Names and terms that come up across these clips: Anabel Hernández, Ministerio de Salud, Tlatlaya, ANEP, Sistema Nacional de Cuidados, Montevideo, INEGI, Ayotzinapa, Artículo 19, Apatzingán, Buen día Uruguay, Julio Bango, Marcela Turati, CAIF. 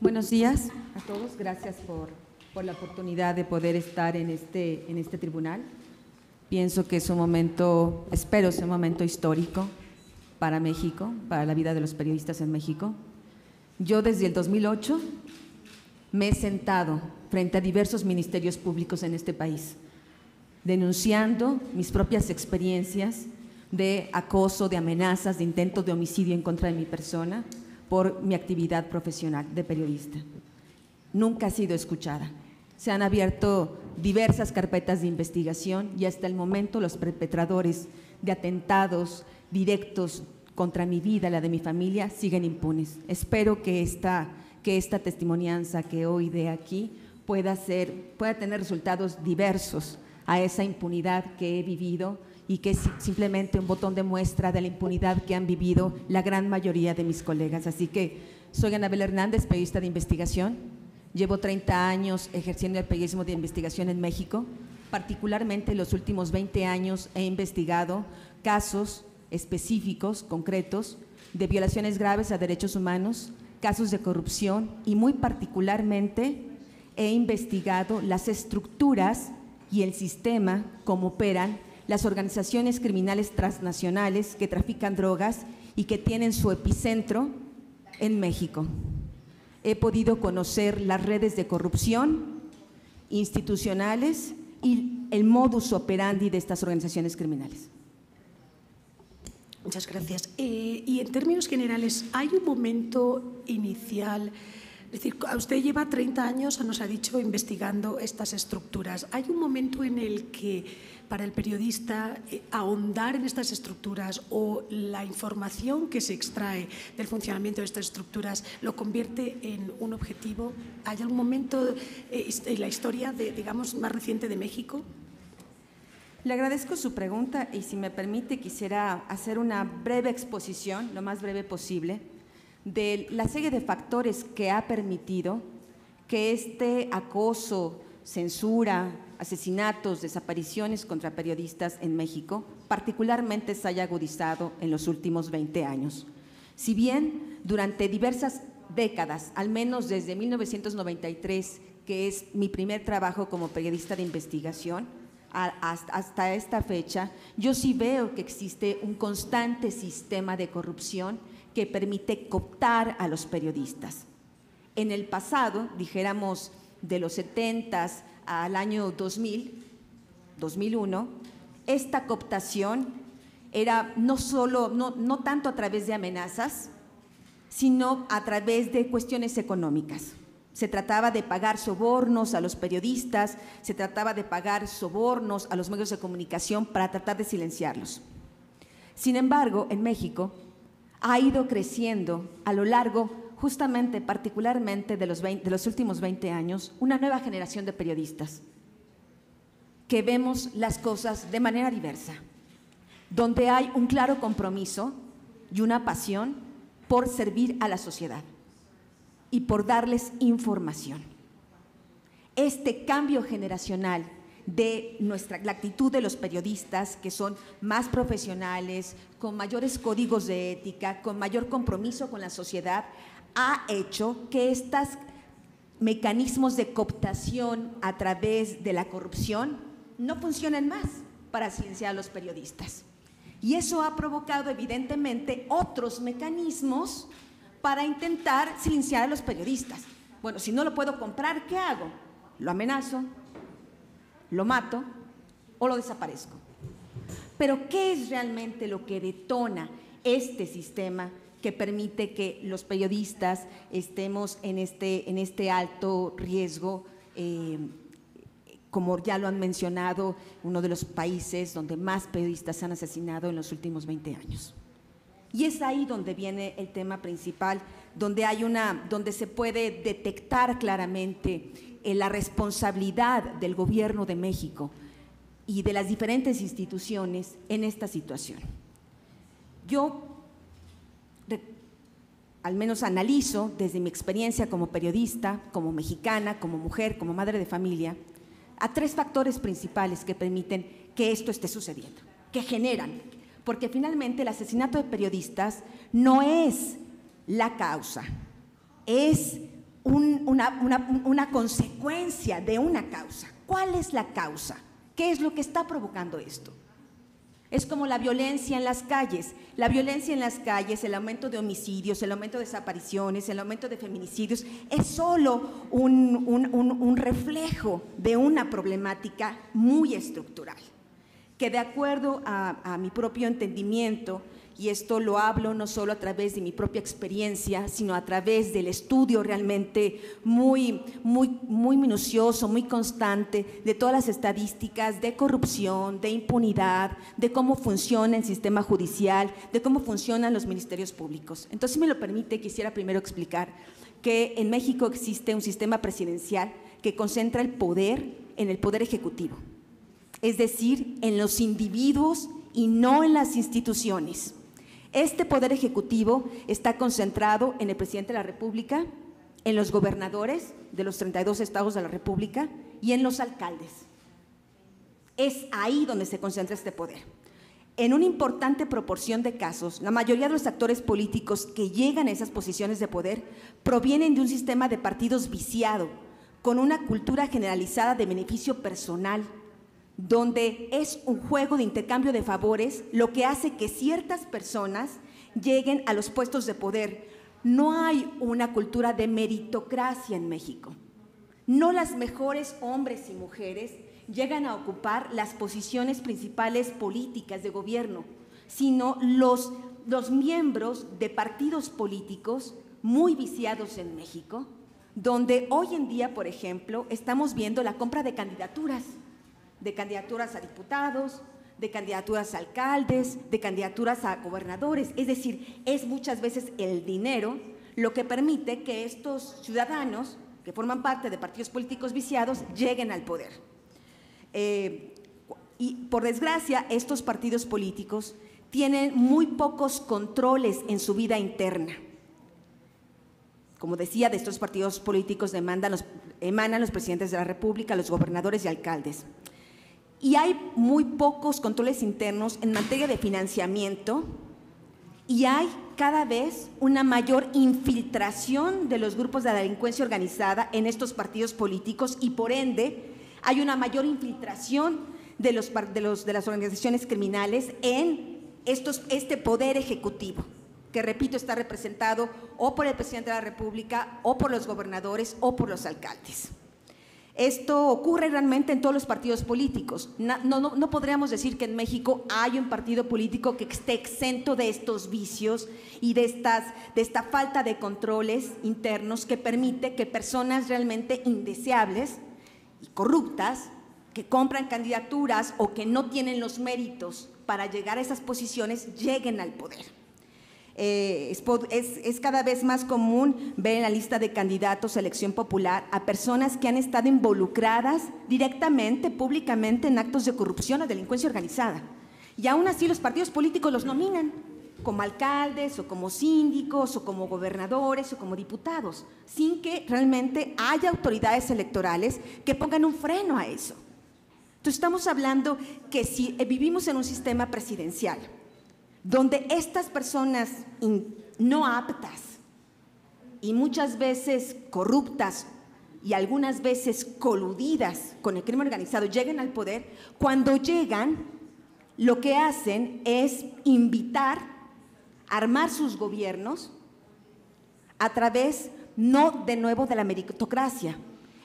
Buenos días a todos, gracias por la oportunidad de poder estar en este tribunal. Pienso que es un momento, espero sea un momento histórico para México, para la vida de los periodistas en México. Yo desde el 2008 me he sentado frente a diversos ministerios públicos en este país, denunciando mis propias experiencias de acoso, de amenazas, de intentos de homicidio en contra de mi persona, por mi actividad profesional de periodista. Nunca ha sido escuchada. Se han abierto diversas carpetas de investigación y hasta el momento los perpetradores de atentados directos contra mi vida, la de mi familia, siguen impunes. Espero que esta testimonianza que hoy dé aquí pueda tener resultados diversos a esa impunidad que he vivido y que es simplemente un botón de muestra de la impunidad que han vivido la gran mayoría de mis colegas. Así que soy Anabel Hernández, periodista de investigación. Llevo 30 años ejerciendo el periodismo de investigación en México. Particularmente en los últimos 20 años he investigado casos específicos, concretos, de violaciones graves a derechos humanos, casos de corrupción y muy particularmente he investigado las estructuras y el sistema como operan las organizaciones criminales transnacionales que trafican drogas y que tienen su epicentro en México. He podido conocer las redes de corrupción institucionales y el modus operandi de estas organizaciones criminales. Muchas gracias. Y en términos generales, ¿hay un momento inicial? Es decir, usted lleva 30 años, nos ha dicho, investigando estas estructuras. ¿Hay un momento en el que para el periodista ahondar en estas estructuras o la información que se extrae del funcionamiento de estas estructuras lo convierte en un objetivo? ¿Hay algún momento en la historia, digamos, más reciente de México? Le agradezco su pregunta y si me permite quisiera hacer una breve exposición, lo más breve posible, de la serie de factores que ha permitido que este acoso, censura, asesinatos, desapariciones contra periodistas en México, particularmente se haya agudizado en los últimos 20 años. Si bien durante diversas décadas, al menos desde 1993, que es mi primer trabajo como periodista de investigación, hasta esta fecha, yo sí veo que existe un constante sistema de corrupción que permite cooptar a los periodistas. En el pasado, dijéramos de los 70s, al año 2000, 2001, esta cooptación era no tanto a través de amenazas, sino a través de cuestiones económicas. Se trataba de pagar sobornos a los periodistas, se trataba de pagar sobornos a los medios de comunicación para tratar de silenciarlos. Sin embargo, en México ha ido creciendo a lo largo justamente, particularmente de los últimos 20 años, una nueva generación de periodistas que vemos las cosas de manera diversa, donde hay un claro compromiso y una pasión por servir a la sociedad y por darles información. Este cambio generacional de la actitud de los periodistas, que son más profesionales, con mayores códigos de ética, con mayor compromiso con la sociedad, ha hecho que estos mecanismos de cooptación a través de la corrupción no funcionen más para silenciar a los periodistas. Y eso ha provocado evidentemente otros mecanismos para intentar silenciar a los periodistas. Bueno, si no lo puedo comprar, ¿qué hago? Lo amenazo, lo mato o lo desaparezco. Pero ¿qué es realmente lo que detona este sistema que permite que los periodistas estemos en este alto riesgo? Como ya lo han mencionado, uno de los países donde más periodistas se han asesinado en los últimos 20 años. Y es ahí donde viene el tema principal, donde se puede detectar claramente la responsabilidad del Gobierno de México y de las diferentes instituciones en esta situación. Yo al menos analizo desde mi experiencia como periodista, como mexicana, como mujer, como madre de familia, a tres factores principales que permiten que esto esté sucediendo, que generan, porque finalmente el asesinato de periodistas no es la causa, es una consecuencia de una causa. ¿Cuál es la causa? ¿Qué es lo que está provocando esto? Es como la violencia en las calles. La violencia en las calles, el aumento de homicidios, el aumento de desapariciones, el aumento de feminicidios, es solo un reflejo de una problemática muy estructural, que de acuerdo a mi propio entendimiento, y esto lo hablo no solo a través de mi propia experiencia, sino a través del estudio realmente muy minucioso, muy constante de todas las estadísticas de corrupción, de impunidad, de cómo funciona el sistema judicial, de cómo funcionan los ministerios públicos. Entonces, si me lo permite, quisiera primero explicar que en México existe un sistema presidencial que concentra el poder en el poder ejecutivo, es decir, en los individuos y no en las instituciones. Este poder ejecutivo está concentrado en el presidente de la República, en los gobernadores de los 32 estados de la República y en los alcaldes. Es ahí donde se concentra este poder. En una importante proporción de casos, la mayoría de los actores políticos que llegan a esas posiciones de poder provienen de un sistema de partidos viciado, con una cultura generalizada de beneficio personal, donde es un juego de intercambio de favores lo que hace que ciertas personas lleguen a los puestos de poder. No hay una cultura de meritocracia en México. No los mejores hombres y mujeres llegan a ocupar las posiciones principales políticas de gobierno, sino los miembros de partidos políticos muy viciados en México, donde hoy en día, por ejemplo, estamos viendo la compra de candidaturas. De candidaturas a diputados, de candidaturas a alcaldes, de candidaturas a gobernadores. Es decir, es muchas veces el dinero lo que permite que estos ciudadanos que forman parte de partidos políticos viciados lleguen al poder. Y por desgracia, estos partidos políticos tienen muy pocos controles en su vida interna. Como decía, de estos partidos políticos emanan los presidentes de la República, los gobernadores y alcaldes. Y hay muy pocos controles internos en materia de financiamiento y hay cada vez una mayor infiltración de los grupos de delincuencia organizada en estos partidos políticos y por ende hay una mayor infiltración de las organizaciones criminales en este poder ejecutivo, que repito, está representado o por el presidente de la República o por los gobernadores o por los alcaldes. Esto ocurre realmente en todos los partidos políticos. No podríamos decir que en México hay un partido político que esté exento de estos vicios y de esta falta de controles internos que permite que personas realmente indeseables y corruptas que compran candidaturas o que no tienen los méritos para llegar a esas posiciones lleguen al poder. Es cada vez más común ver en la lista de candidatos a elección popular a personas que han estado involucradas directamente, públicamente, en actos de corrupción o delincuencia organizada. Y aún así los partidos políticos los nominan como alcaldes o como síndicos o como gobernadores o como diputados, sin que realmente haya autoridades electorales que pongan un freno a eso. Entonces estamos hablando que si vivimos en un sistema presidencial, donde estas personas no aptas y muchas veces corruptas y algunas veces coludidas con el crimen organizado llegan al poder, cuando llegan lo que hacen es invitar, armar sus gobiernos a través, no de nuevo, de la meritocracia.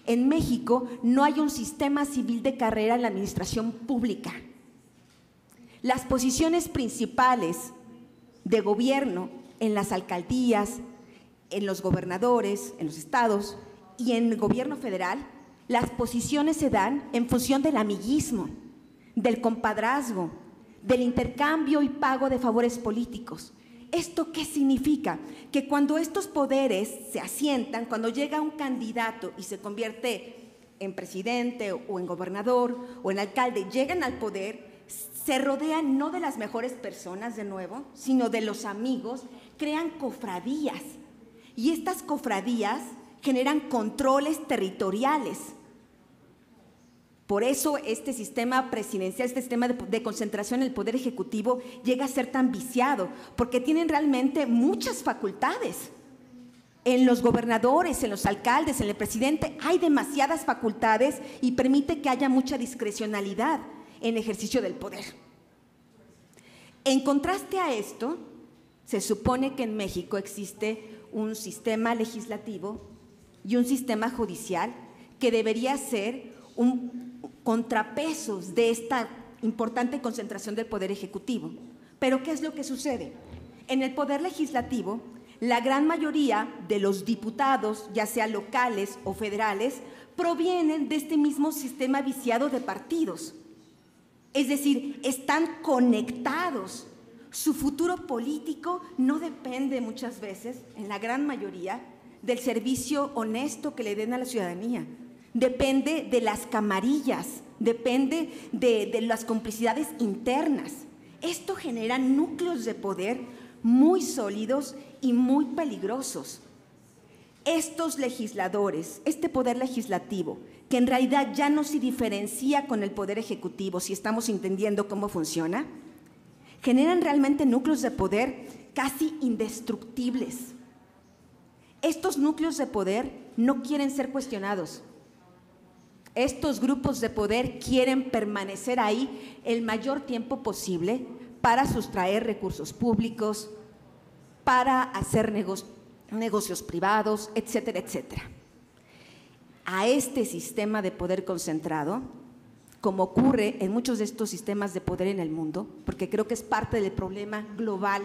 En México no hay un sistema civil de carrera en la administración pública. Las posiciones principales de gobierno en las alcaldías, en los gobernadores, en los estados y en el gobierno federal, las posiciones se dan en función del amiguismo, del compadrazgo, del intercambio y pago de favores políticos. ¿Esto qué significa? Que cuando estos poderes se asientan, cuando llega un candidato y se convierte en presidente o en gobernador o en alcalde, llegan al poder, se rodean no de las mejores personas de nuevo, sino de los amigos, crean cofradías y estas cofradías generan controles territoriales. Por eso este sistema presidencial, este sistema de concentración en el poder ejecutivo llega a ser tan viciado, porque tienen realmente muchas facultades en los gobernadores, en los alcaldes, en el presidente, hay demasiadas facultades y permite que haya mucha discrecionalidad en ejercicio del poder. En contraste a esto, se supone que en México existe un sistema legislativo y un sistema judicial que debería ser un contrapeso de esta importante concentración del poder ejecutivo. Pero ¿qué es lo que sucede? En el poder legislativo, la gran mayoría de los diputados, ya sea locales o federales, provienen de este mismo sistema viciado de partidos. Es decir, están conectados. Su futuro político no depende muchas veces, en la gran mayoría, del servicio honesto que le den a la ciudadanía. Depende de las camarillas, depende de las complicidades internas. Esto genera núcleos de poder muy sólidos y muy peligrosos. Estos legisladores, este poder legislativo, que en realidad ya no se diferencia con el poder ejecutivo, si estamos entendiendo cómo funciona, generan realmente núcleos de poder casi indestructibles. Estos núcleos de poder no quieren ser cuestionados. Estos grupos de poder quieren permanecer ahí el mayor tiempo posible para sustraer recursos públicos, para hacer negocios privados, etcétera, etcétera. A este sistema de poder concentrado, como ocurre en muchos de estos sistemas de poder en el mundo, porque creo que es parte del problema global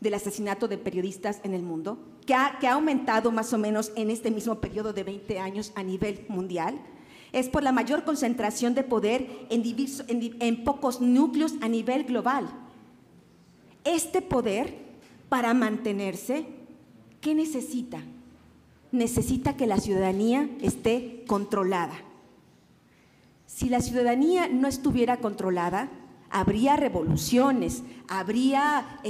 del asesinato de periodistas en el mundo, que ha aumentado más o menos en este mismo periodo de 20 años a nivel mundial, es por la mayor concentración de poder en pocos núcleos a nivel global. Este poder, para mantenerse, ¿qué necesita? Necesita que la ciudadanía esté controlada. Si la ciudadanía no estuviera controlada, habría revoluciones, habría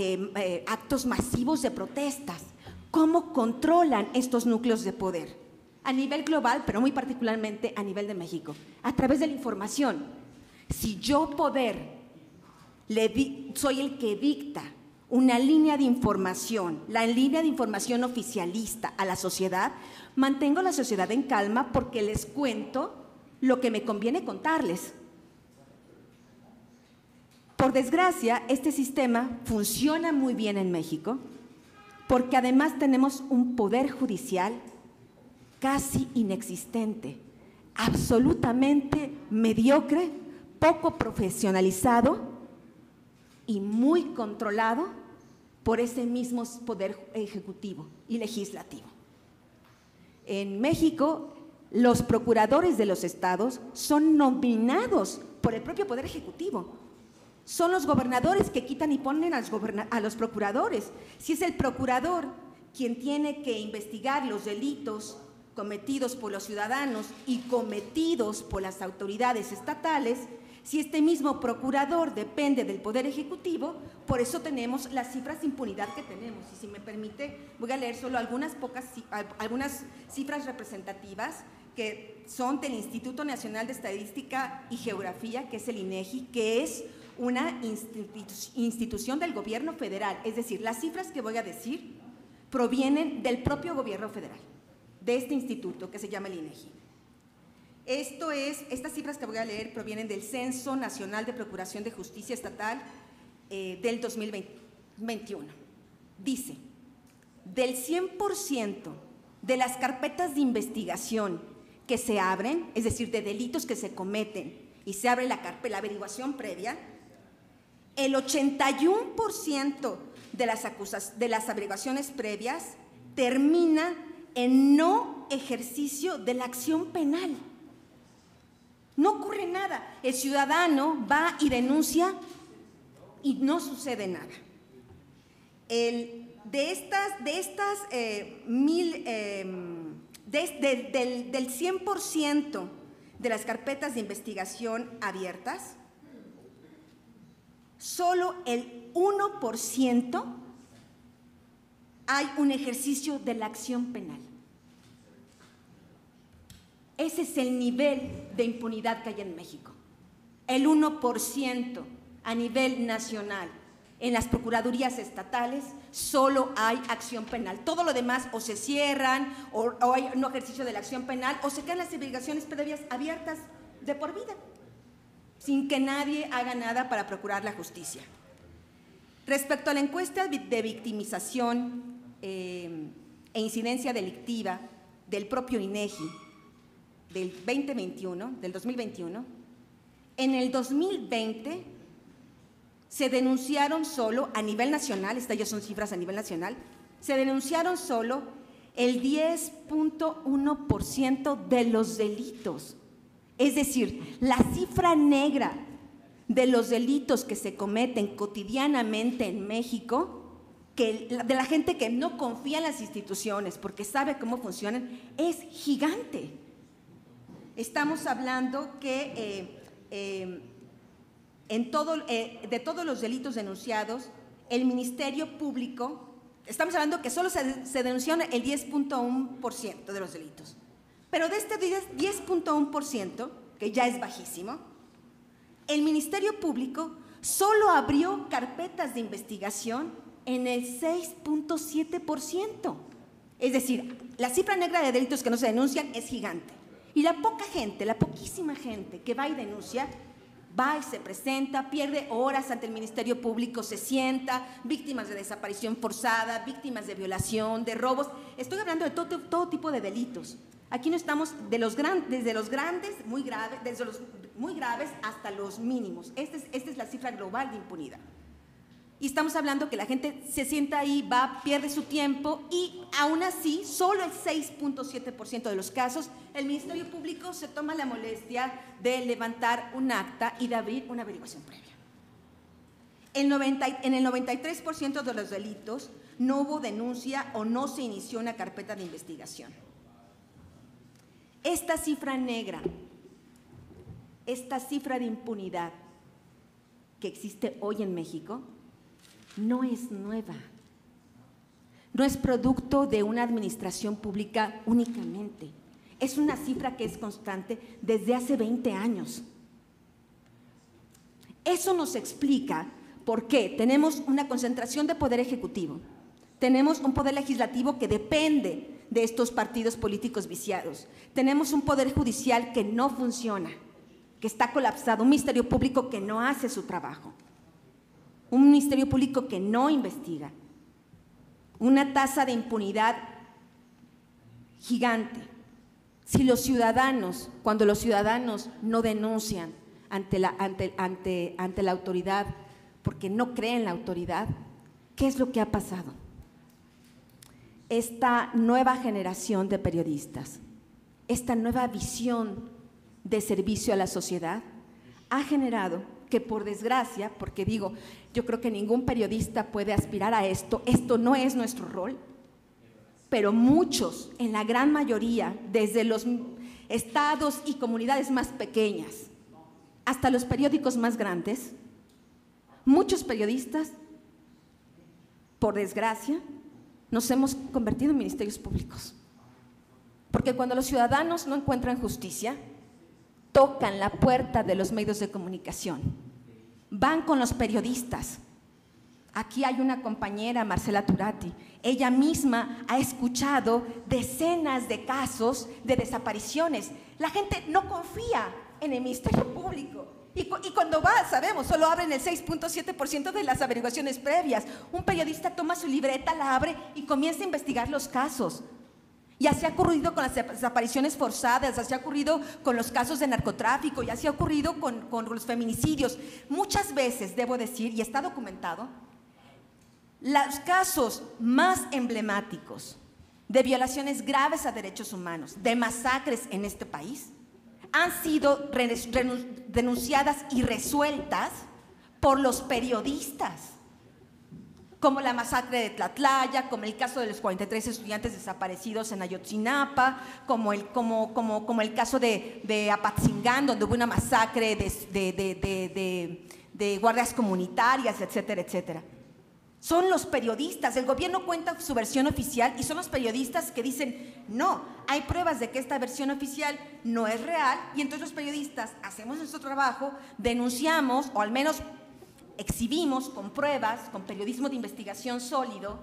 actos masivos de protestas. ¿Cómo controlan estos núcleos de poder? A nivel global, pero muy particularmente a nivel de México. A través de la información. Si yo, poder, soy el que dicta una línea de información, la línea de información oficialista a la sociedad, mantengo a la sociedad en calma porque les cuento lo que me conviene contarles. Por desgracia, este sistema funciona muy bien en México porque además tenemos un poder judicial casi inexistente, absolutamente mediocre, poco profesionalizado y muy controlado por ese mismo poder ejecutivo y legislativo. En México, los procuradores de los estados son nominados por el propio poder ejecutivo. Son los gobernadores que quitan y ponen a los procuradores. Si es el procurador quien tiene que investigar los delitos cometidos por los ciudadanos y cometidos por las autoridades estatales, si este mismo procurador depende del Poder Ejecutivo, por eso tenemos las cifras de impunidad que tenemos. Y si me permite, voy a leer solo algunas cifras representativas que son del Instituto Nacional de Estadística y Geografía, que es el INEGI, que es una institución del gobierno federal. Es decir, las cifras que voy a decir provienen del propio gobierno federal, de este instituto que se llama el INEGI. Estas cifras que voy a leer provienen del Censo Nacional de Procuración de Justicia Estatal del 2021. Dice, del 100% de las carpetas de investigación que se abren, es decir, de delitos que se cometen y se abre la averiguación previa, el 81% de las averiguaciones previas termina en no ejercicio de la acción penal. No ocurre nada. El ciudadano va y denuncia y no sucede nada. Del 100% de las carpetas de investigación abiertas, solo el 1% hay un ejercicio de la acción penal. Ese es el nivel de impunidad que hay en México. El 1% a nivel nacional en las procuradurías estatales solo hay acción penal. Todo lo demás o se cierran, o hay un ejercicio de la acción penal, o se quedan las investigaciones previas abiertas de por vida, sin que nadie haga nada para procurar la justicia. Respecto a la encuesta de victimización e incidencia delictiva del propio INEGI del 2021, en el 2020 se denunciaron solo a nivel nacional, estas ya son cifras a nivel nacional, se denunciaron solo el 10.1% de los delitos. Es decir, la cifra negra de los delitos que se cometen cotidianamente en México, de la gente que no confía en las instituciones porque sabe cómo funcionan, es gigante. Estamos hablando que de todos los delitos denunciados, el Ministerio Público, estamos hablando que solo se denunció el 10.1% de los delitos. Pero de este 10.1%, que ya es bajísimo, el Ministerio Público solo abrió carpetas de investigación en el 6.7%. Es decir, la cifra negra de delitos que no se denuncian es gigante. Y la poca gente, la poquísima gente que va y denuncia, va y se presenta, pierde horas ante el Ministerio Público, se sienta, víctimas de desaparición forzada, víctimas de violación, de robos. Estoy hablando de todo tipo de delitos. Aquí no estamos desde los grandes, muy graves, desde los muy graves hasta los mínimos. Esta es la cifra global de impunidad. Y estamos hablando que la gente se sienta ahí, va, pierde su tiempo y aún así, solo el 6.7% de los casos, el Ministerio Público se toma la molestia de levantar un acta y de abrir una averiguación previa. En el 93% de los delitos no hubo denuncia o no se inició una carpeta de investigación. Esta cifra negra, esta cifra de impunidad que existe hoy en México, no es nueva, no es producto de una administración pública únicamente, es una cifra que es constante desde hace 20 años. Eso nos explica por qué tenemos una concentración de poder ejecutivo, tenemos un poder legislativo que depende de estos partidos políticos viciados. Tenemos un poder judicial que no funciona, que está colapsado, un ministerio público que no hace su trabajo, un ministerio público que no investiga, una tasa de impunidad gigante. Si los ciudadanos, cuando los ciudadanos no denuncian ante la autoridad porque no creen en la autoridad, ¿qué es lo que ha pasado? Esta nueva generación de periodistas, esta nueva visión de servicio a la sociedad ha generado que, por desgracia, porque digo, yo creo que ningún periodista puede aspirar a esto, esto no es nuestro rol, pero muchos, en la gran mayoría, desde los estados y comunidades más pequeñas hasta los periódicos más grandes, muchos periodistas, por desgracia, nos hemos convertido en ministerios públicos, porque cuando los ciudadanos no encuentran justicia, tocan la puerta de los medios de comunicación, van con los periodistas. Aquí hay una compañera, Marcela Turati, ella misma ha escuchado decenas de casos de desapariciones. La gente no confía en el Ministerio Público. Y cuando va, sabemos, solo abren el 6.7% de las averiguaciones previas. Un periodista toma su libreta, la abre y comienza a investigar los casos. Y así ha ocurrido con las desapariciones forzadas, así ha ocurrido con los casos de narcotráfico, y así ha ocurrido con los feminicidios. Muchas veces, debo decir, y está documentado, los casos más emblemáticos de violaciones graves a derechos humanos, de masacres en este país, han sido denunciadas y resueltas por los periodistas, como la masacre de Tlatlaya, como el caso de los 43 estudiantes desaparecidos en Ayotzinapa, como el caso de Apatzingán, donde hubo una masacre de guardias comunitarias, etcétera, etcétera. Son los periodistas, el gobierno cuenta su versión oficial y son los periodistas que dicen, no, hay pruebas de que esta versión oficial no es real, y entonces los periodistas hacemos nuestro trabajo, denunciamos, o al menos exhibimos con pruebas, con periodismo de investigación sólido,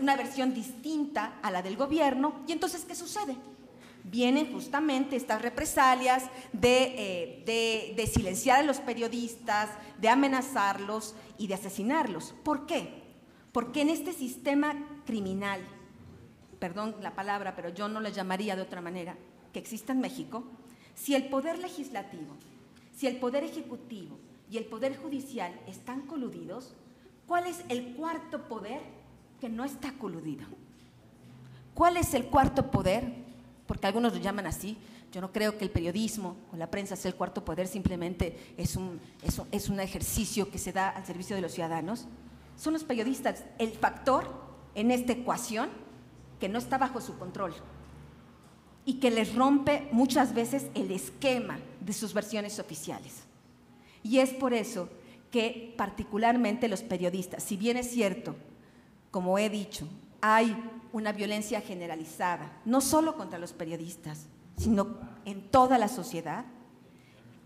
una versión distinta a la del gobierno. Y entonces, ¿qué sucede? Vienen justamente estas represalias de silenciar a los periodistas, de amenazarlos y de asesinarlos. ¿Por qué? Porque en este sistema criminal, perdón la palabra, pero yo no la llamaría de otra manera, que existe en México, si el poder legislativo, si el poder ejecutivo y el poder judicial están coludidos, ¿cuál es el cuarto poder que no está coludido? ¿Cuál es el cuarto poder? Porque algunos lo llaman así. Yo no creo que el periodismo o la prensa sea el cuarto poder, simplemente es un ejercicio que se da al servicio de los ciudadanos. Son los periodistas el factor en esta ecuación que no está bajo su control y que les rompe muchas veces el esquema de sus versiones oficiales. Y es por eso que particularmente los periodistas, si bien es cierto, como he dicho, hay una violencia generalizada, no solo contra los periodistas, sino en toda la sociedad,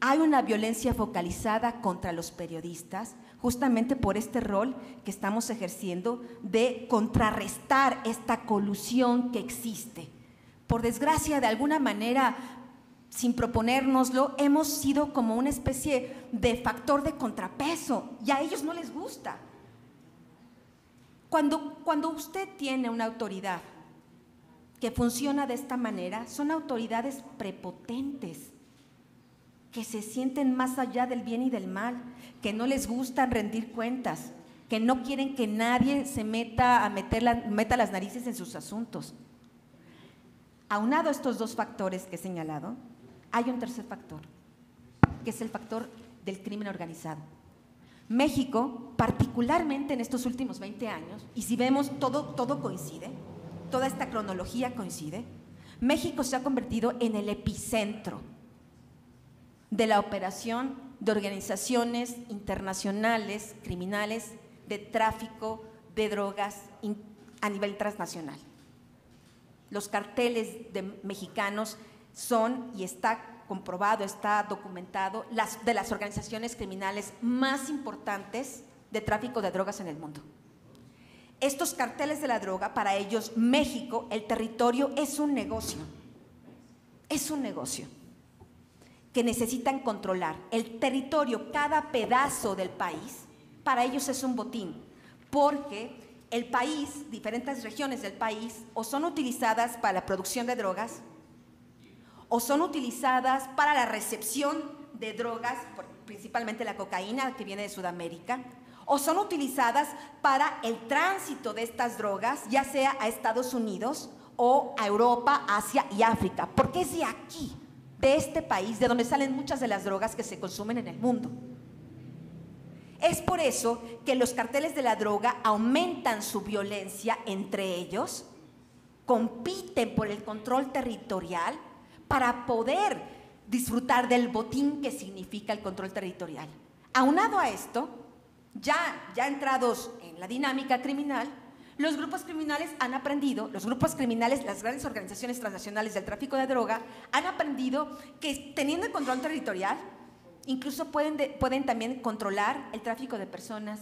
hay una violencia focalizada contra los periodistas, justamente por este rol que estamos ejerciendo de contrarrestar esta colusión que existe. Por desgracia, de alguna manera, sin proponérnoslo, hemos sido como una especie de factor de contrapeso y a ellos no les gusta. Cuando usted tiene una autoridad que funciona de esta manera, son autoridades prepotentes, que se sienten más allá del bien y del mal, que no les gusta rendir cuentas, que no quieren que nadie se meta las narices en sus asuntos. Aunado a estos dos factores que he señalado, hay un tercer factor, que es el factor del crimen organizado. México, particularmente en estos últimos 20 años, y si vemos todo coincide, toda esta cronología coincide, México se ha convertido en el epicentro de la operación de organizaciones internacionales criminales de tráfico de drogas a nivel transnacional. Los carteles mexicanos son, y está comprobado, está documentado, de las organizaciones criminales más importantes de tráfico de drogas en el mundo. Estos carteles de la droga, para ellos México, el territorio, es un negocio. Es un negocio que necesitan controlar. El territorio, cada pedazo del país, para ellos es un botín, porque el país, diferentes regiones del país, o son utilizadas para la producción de drogas, o son utilizadas para la recepción de drogas, principalmente la cocaína que viene de Sudamérica, o son utilizadas para el tránsito de estas drogas, ya sea a Estados Unidos o a Europa, Asia y África, porque es de aquí, de este país, de donde salen muchas de las drogas que se consumen en el mundo. Es por eso que los carteles de la droga aumentan su violencia entre ellos, compiten por el control territorial para poder disfrutar del botín que significa el control territorial. Aunado a esto, ya entrados en la dinámica criminal, los grupos criminales han aprendido, los grupos criminales, las grandes organizaciones transnacionales del tráfico de droga, han aprendido que teniendo el control territorial, incluso pueden también controlar el tráfico de personas,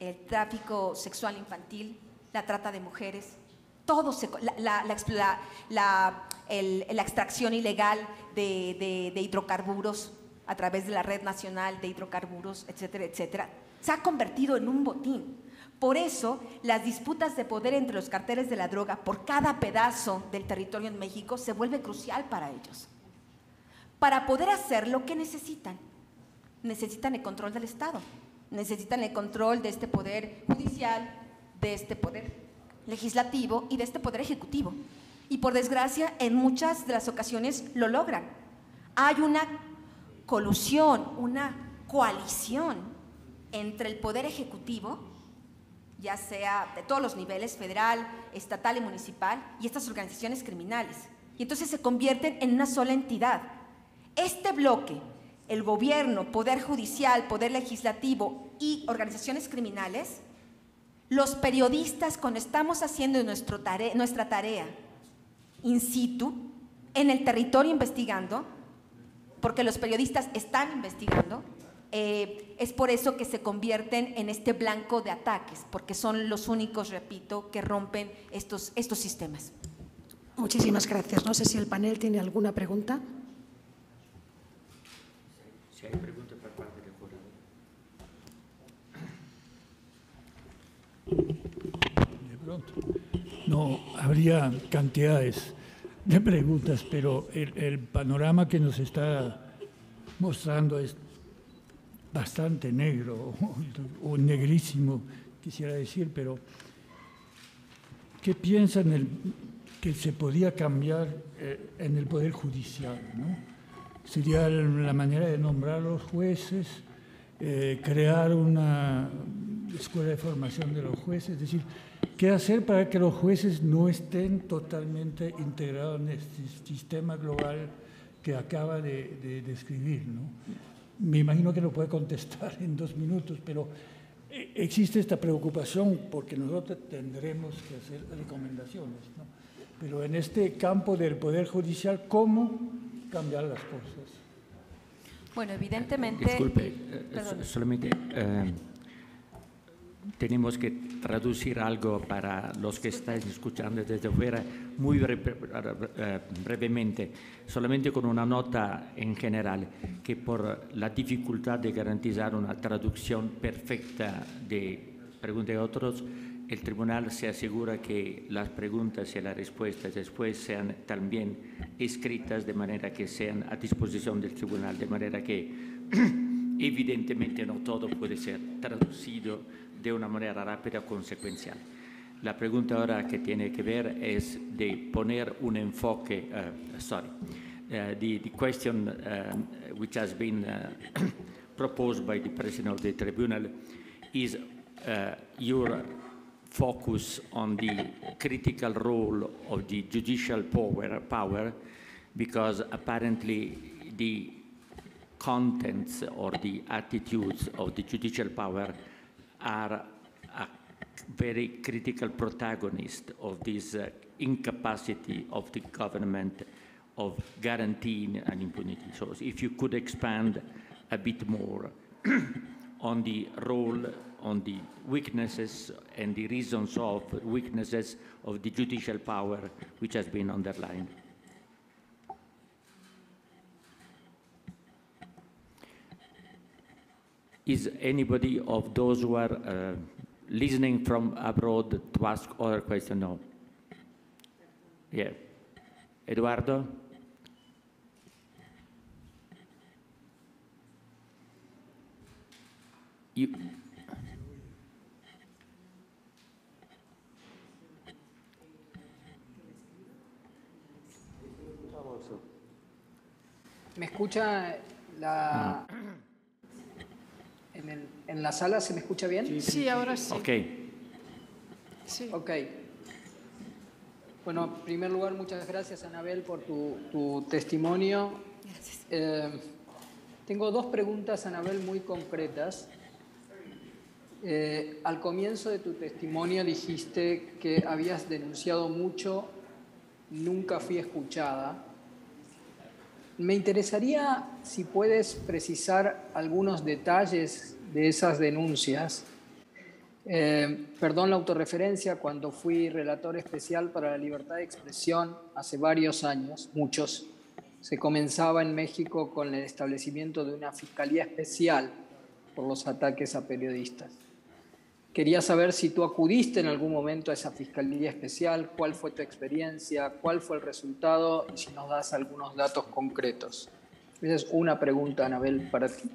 el tráfico sexual infantil, la trata de mujeres, todo la extracción ilegal de hidrocarburos a través de la Red Nacional de Hidrocarburos, etcétera, etcétera. Se ha convertido en un botín. Por eso, las disputas de poder entre los carteles de la droga por cada pedazo del territorio en México se vuelve crucial para ellos. Para poder hacer lo que necesitan, necesitan el control del Estado, necesitan el control de este poder judicial, de este poder legislativo y de este poder ejecutivo. Y por desgracia, en muchas de las ocasiones lo logran. Hay una colusión, una coalición entre el poder ejecutivo, ya sea de todos los niveles, federal, estatal y municipal, y estas organizaciones criminales. Y entonces se convierten en una sola entidad. Este bloque, el gobierno, poder judicial, poder legislativo y organizaciones criminales, los periodistas, cuando estamos haciendo nuestra tarea in situ, en el territorio investigando, porque los periodistas están investigando, Es por eso que se convierten en este blanco de ataques, porque son los únicos, repito, que rompen estos sistemas. Muchísimas gracias. No sé si el panel tiene alguna pregunta. Si hay preguntas por parte del jurado. De pronto. No, habría cantidades de preguntas, pero el panorama que nos está mostrando es bastante negro o negrísimo, quisiera decir, pero ¿qué piensan que se podía cambiar en el Poder Judicial, ¿no? Sería la manera de nombrar a los jueces, crear una escuela de formación de los jueces, es decir, ¿qué hacer para que los jueces no estén totalmente integrados en este sistema global que acaba de describir, ¿no? Me imagino que lo puede contestar en 2 minutos, pero existe esta preocupación porque nosotros tendremos que hacer recomendaciones, ¿no? Pero en este campo del Poder Judicial, ¿cómo cambiar las cosas? Bueno, evidentemente… Disculpe, solamente tenemos que traducir algo para los que estáis escuchando desde fuera, muy brevemente, solamente con una nota en general, que por la dificultad de garantizar una traducción perfecta de preguntas de otros, el tribunal se asegura que las preguntas y las respuestas después sean también escritas de manera que sean a disposición del tribunal, de manera que evidentemente no todo puede ser traducido de una manera rápida o consecuencial. La pregunta ahora que tiene que ver es de poner un enfoque, the question which has been proposed by the President of the Tribunal is your focus on the critical role of the judicial power because apparently the contents or the attitudes of the judicial power are a very critical protagonist of this incapacity of the government of guaranteeing an impunity. So if you could expand a bit more on the role, on the weaknesses and the reasons of weaknesses of the judicial power which has been underlined. Is anybody of those who are listening from abroad to ask other questions? No. Yeah. Eduardo? You. ¿Me escucha la... No. ¿En la sala se me escucha bien? Sí, sí, ahora sí. Ok. Sí. Ok. Bueno, en primer lugar, muchas gracias, Anabel, por tu testimonio. Gracias. Tengo 2 preguntas, Anabel, muy concretas. Al comienzo de tu testimonio dijiste que habías denunciado mucho, nunca fui escuchada. Me interesaría si puedes precisar algunos detalles de esas denuncias. Perdón la autorreferencia, cuando fui relator especial para la libertad de expresión hace varios años, muchos, se comenzaba en México con el establecimiento de una fiscalía especial por los ataques a periodistas. Quería saber si tú acudiste en algún momento a esa fiscalía especial, cuál fue tu experiencia, cuál fue el resultado y si nos das algunos datos concretos. Esa es una pregunta, Anabel, para ti.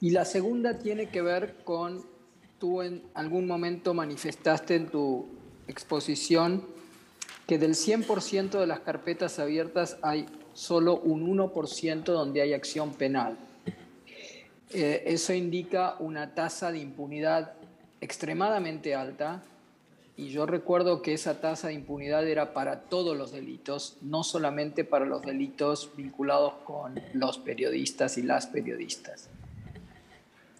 Y la segunda tiene que ver con, tú en algún momento manifestaste en tu exposición que del 100% de las carpetas abiertas hay solo un 1% donde hay acción penal. Eso indica una tasa de impunidad extremadamente alta y yo recuerdo que esa tasa de impunidad era para todos los delitos, no solamente para los delitos vinculados con los periodistas y las periodistas.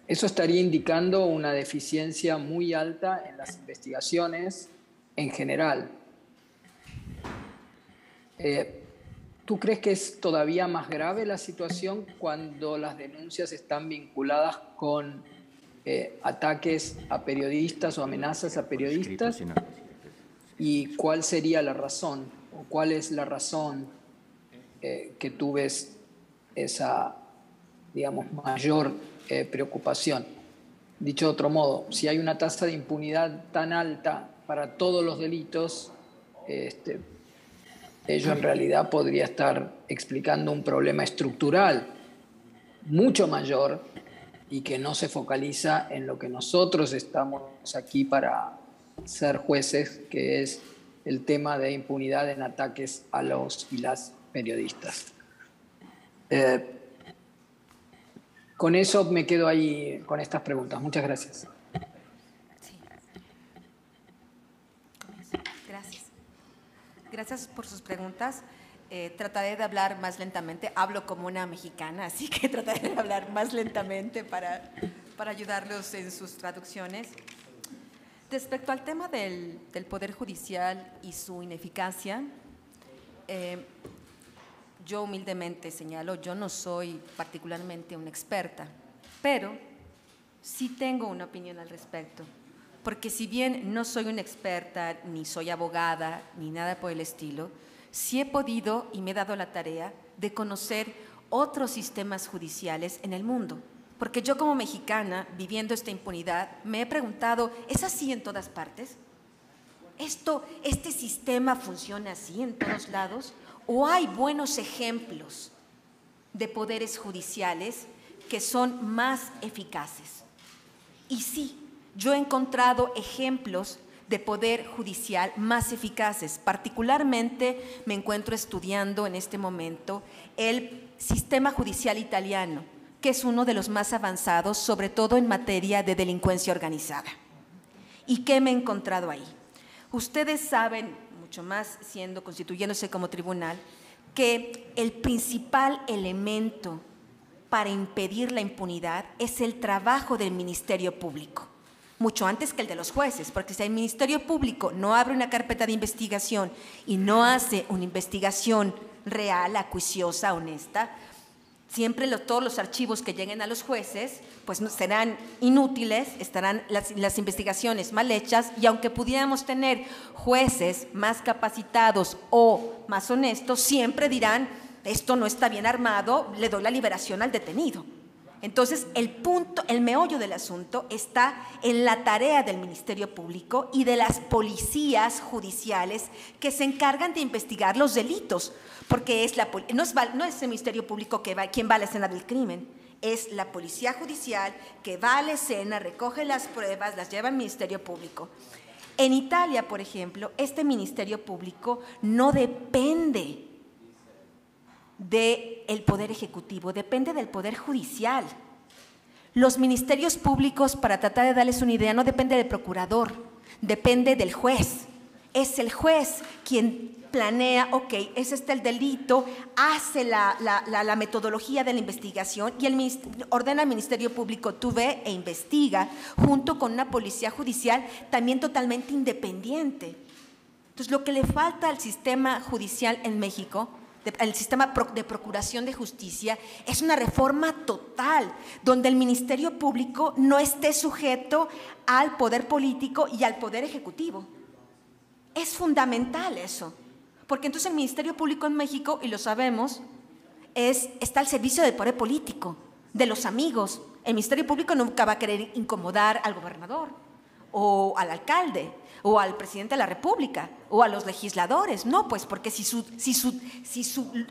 Eso estaría indicando una deficiencia muy alta en las investigaciones en general. ¿Tú crees que es todavía más grave la situación cuando las denuncias están vinculadas con ataques a periodistas o amenazas a periodistas? ¿Y cuál sería la razón? ¿O cuál es la razón que tú ves esa, digamos, mayor preocupación? Dicho de otro modo, si hay una tasa de impunidad tan alta para todos los delitos, ello en realidad podría estar explicando un problema estructural mucho mayor y que no se focaliza en lo que nosotros estamos aquí para ser jueces, que es el tema de impunidad en ataques a los y las periodistas. Con eso me quedo ahí con estas preguntas. Muchas gracias. Gracias por sus preguntas. Trataré de hablar más lentamente. Hablo como una mexicana, así que trataré de hablar más lentamente para ayudarlos en sus traducciones. Respecto al tema del Poder Judicial y su ineficacia, yo humildemente señalo, yo no soy particularmente una experta, pero sí tengo una opinión al respecto. Porque si bien no soy una experta, ni soy abogada, ni nada por el estilo, sí he podido y me he dado la tarea de conocer otros sistemas judiciales en el mundo. Porque yo como mexicana, viviendo esta impunidad, me he preguntado, ¿es así en todas partes? ¿Este sistema funciona así en todos lados? ¿O hay buenos ejemplos de poderes judiciales que son más eficaces? Y sí, yo he encontrado ejemplos de poder judicial más eficaces. Particularmente me encuentro estudiando en este momento el sistema judicial italiano, que es uno de los más avanzados, sobre todo en materia de delincuencia organizada. ¿Y qué me he encontrado ahí? Ustedes saben, mucho más constituyéndose como tribunal, que el principal elemento para impedir la impunidad es el trabajo del Ministerio Público. Mucho antes que el de los jueces, porque si el Ministerio Público no abre una carpeta de investigación y no hace una investigación real, acuiciosa, honesta, siempre todos los archivos que lleguen a los jueces pues serán inútiles, estarán las investigaciones mal hechas, y aunque pudiéramos tener jueces más capacitados o más honestos, siempre dirán, esto no está bien armado, le doy la liberación al detenido. Entonces, el meollo del asunto está en la tarea del Ministerio Público y de las policías judiciales que se encargan de investigar los delitos, porque no es el Ministerio Público quien va a la escena del crimen, es la policía judicial que va a la escena, recoge las pruebas, las lleva al Ministerio Público. En Italia, por ejemplo, este Ministerio Público no depende del Poder Ejecutivo, depende del Poder Judicial. Los ministerios públicos, para tratar de darles una idea, no depende del procurador, depende del juez. Es el juez quien planea, ok, ese está el delito, hace la metodología de la investigación y ordena al Ministerio Público, tú ve e investiga, junto con una policía judicial también totalmente independiente. Entonces, lo que le falta al sistema judicial en México, el sistema de procuración de justicia, es una reforma total, donde el Ministerio Público no esté sujeto al poder político y al poder ejecutivo. Es fundamental eso, porque entonces el Ministerio Público en México, y lo sabemos, está al servicio del poder político, de los amigos. El Ministerio Público nunca va a querer incomodar al gobernador, o al alcalde, o al presidente de la República, o a los legisladores. No, pues, porque si su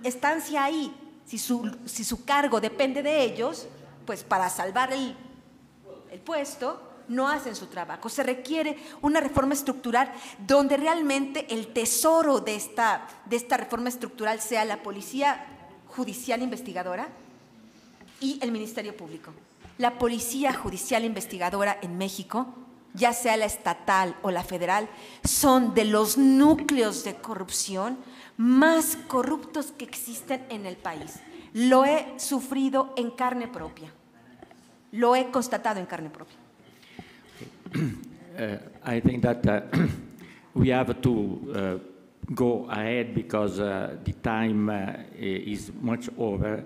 estancia ahí, si su cargo depende de ellos, pues para salvar el puesto, no hacen su trabajo. Se requiere una reforma estructural donde realmente el tesoro de esta reforma estructural sea la Policía Judicial Investigadora y el Ministerio Público. La Policía Judicial Investigadora en México, ya sea la estatal o la federal, son de los núcleos de corrupción más corruptos que existen en el país. Lo he sufrido en carne propia. Lo he constatado en carne propia. I think that we have to go ahead because the time is much over.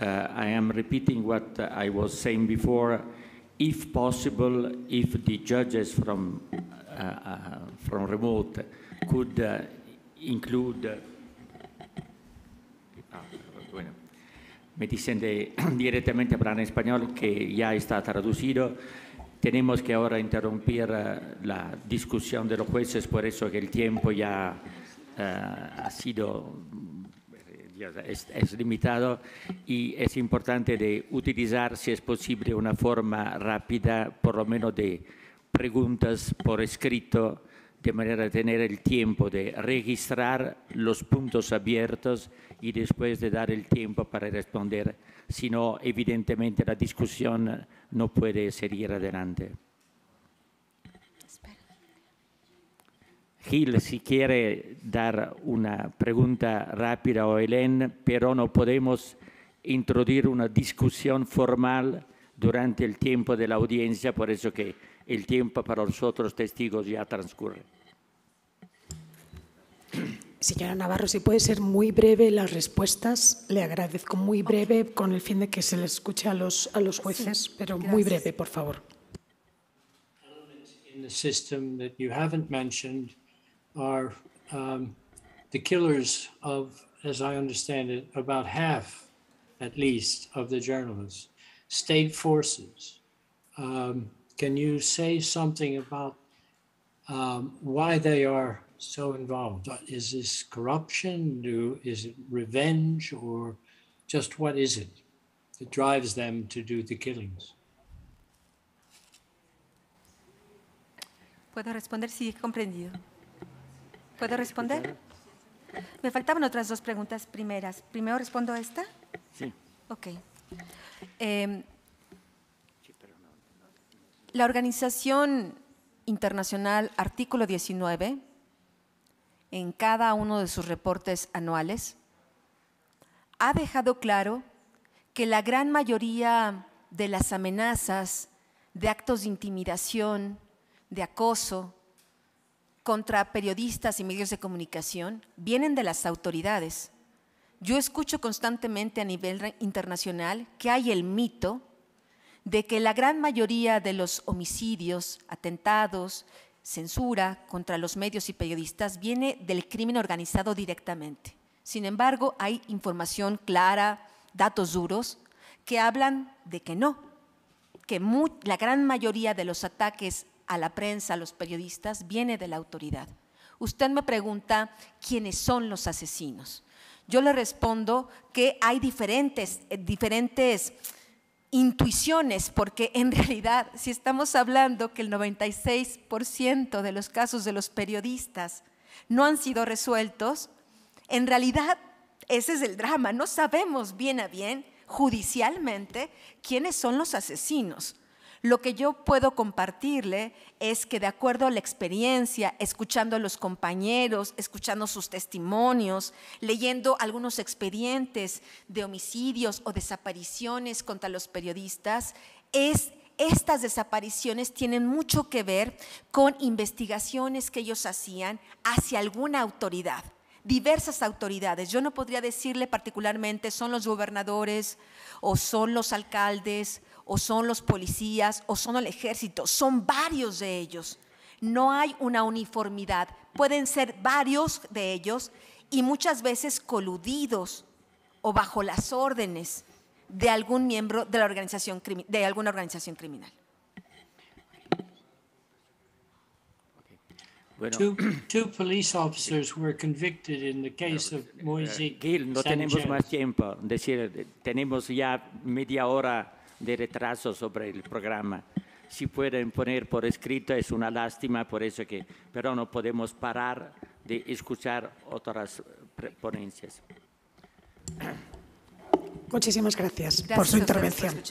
I am repeating what I was saying before. If possible, if the judges from remote could include, bueno, me dicen directamente para en español que ya está traducido. Tenemos que ahora interrumpir la discusión de los jueces, por eso que el tiempo ya ha sido es limitado y es importante de utilizar, si es posible, una forma rápida, por lo menos de preguntas por escrito, de manera de tener el tiempo de registrar los puntos abiertos y después de dar el tiempo para responder. Si no, evidentemente la discusión no puede seguir adelante. Gil, si quiere dar una pregunta rápida o Helen, pero no podemos introducir una discusión formal durante el tiempo de la audiencia, por eso que el tiempo para los otros testigos ya transcurre. Señora Navarro, si puede ser muy breve las respuestas, le agradezco, muy breve, con el fin de que se les escuche a los jueces, sí, pero gracias. Muy breve, por favor. In the system that you haven't mentioned are the killers of, as I understand it, about half, at least, of the journalists, state forces. Can you say something about why they are so involved? Is this corruption? Is it revenge, or just what is it that drives them to do the killings? ¿Puedo responder? Sí, he comprendido. ¿Puedo responder? Me faltaban otras dos preguntas primeras. ¿Primero respondo a esta? Sí. Ok. La organización internacional Artículo 19, en cada uno de sus reportes anuales, ha dejado claro que la gran mayoría de las amenazas, de actos de intimidación, de acoso contra periodistas y medios de comunicación vienen de las autoridades. Yo escucho constantemente a nivel internacional que hay el mito de que la gran mayoría de los homicidios, atentados, censura contra los medios y periodistas viene del crimen organizado directamente. Sin embargo, hay información clara, datos duros, que hablan de que no, que la gran mayoría de los ataques a la prensa, a los periodistas, viene de la autoridad. Usted me pregunta quiénes son los asesinos. Yo le respondo que hay diferentes intuiciones, porque en realidad, si estamos hablando que el 96% de los casos de los periodistas no han sido resueltos, en realidad ese es el drama. No sabemos bien a bien, judicialmente, quiénes son los asesinos. Lo que yo puedo compartirle es que de acuerdo a la experiencia, escuchando a los compañeros, escuchando sus testimonios, leyendo algunos expedientes de homicidios o desapariciones contra los periodistas, estas desapariciones tienen mucho que ver con investigaciones que ellos hacían hacia alguna autoridad. Diversas autoridades, yo no podría decirle particularmente son los gobernadores o son los alcaldes o son los policías o son el ejército, son varios de ellos. No hay una uniformidad, pueden ser varios de ellos y muchas veces coludidos o bajo las órdenes de algún miembro de la organización criminal. Two police officers were convicted in the case of Moisés. Gil, no tenemos más tiempo. Es decir, tenemos ya media hora de retraso sobre el programa. Si pueden poner por escrito, es una lástima, por eso que, pero no podemos parar de escuchar otras ponencias. Muchísimas gracias por su intervención.